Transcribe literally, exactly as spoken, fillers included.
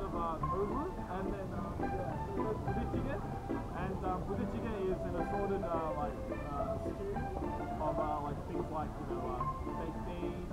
sort of uh, movement, and then um, yeah, there's Budaejjigae, and um, Budaejjigae is an assorted uh, like uh, stew of uh, like things like, you know, uh, baked beans,